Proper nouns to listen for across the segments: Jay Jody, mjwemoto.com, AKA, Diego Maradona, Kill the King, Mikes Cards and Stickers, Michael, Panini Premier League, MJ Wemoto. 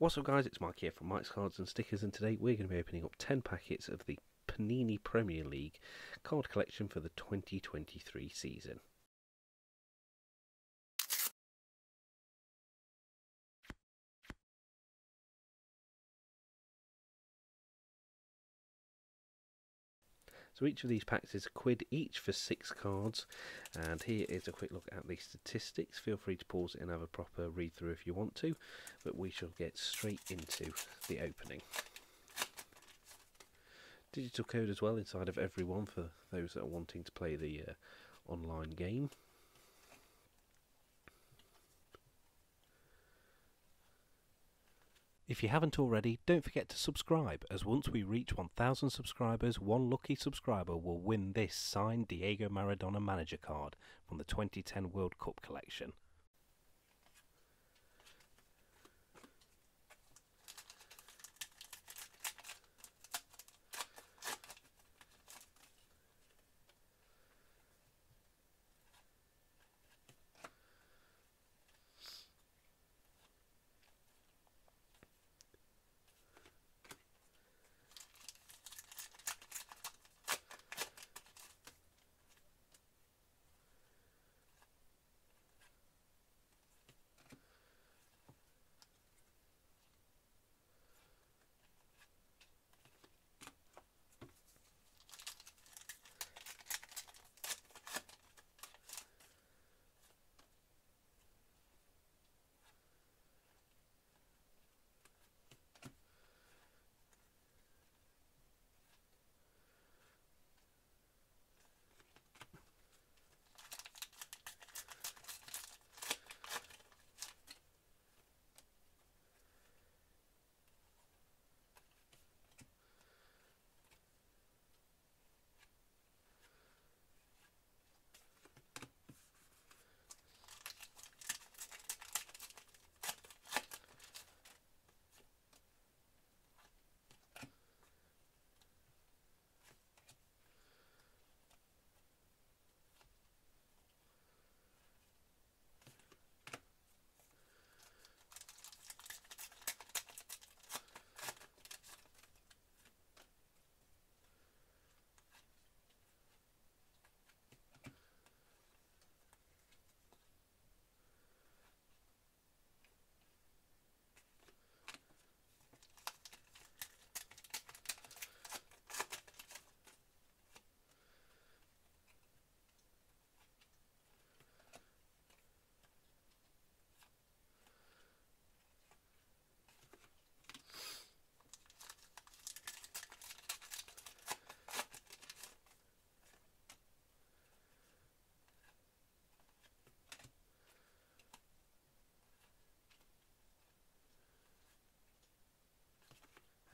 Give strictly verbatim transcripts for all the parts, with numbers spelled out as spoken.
What's up guys, it's Mike here from Mikes Cards and Stickers, and today we're going to be opening up ten packets of the Panini Premier League card collection for the twenty twenty-three season. So each of these packs is a quid each for six cards, and here is a quick look at the statistics. Feel free to pause it and have a proper read through if you want to, but we shall get straight into the opening. Digital code as well inside of every one for those that are wanting to play the uh, online game. If you haven't already, don't forget to subscribe, as once we reach one thousand subscribers, one lucky subscriber will win this signed Diego Maradona manager card from the twenty ten World Cup collection.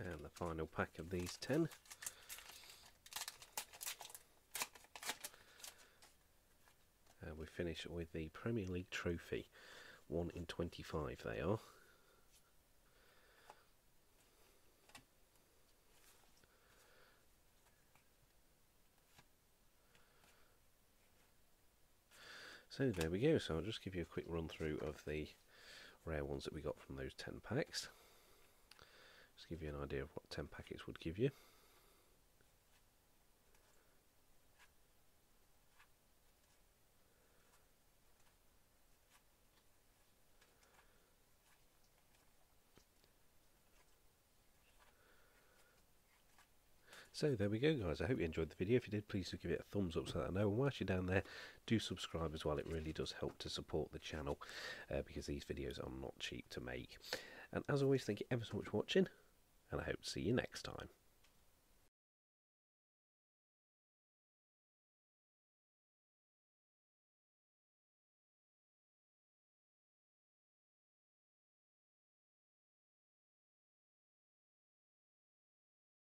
And the final pack of these ten. And we finish with the Premier League trophy. one in twenty-five they are. So there we go. So I'll just give you a quick run through of the rare ones that we got from those ten packs. Just give you an idea of what ten packets would give you. So there we go guys, I hope you enjoyed the video. If you did, please do give it a thumbs up so that I know, and whilst you're down there, do subscribe as well. It really does help to support the channel, uh, because these videos are not cheap to make. And as always, thank you ever so much for watching, and I hope to see you next time.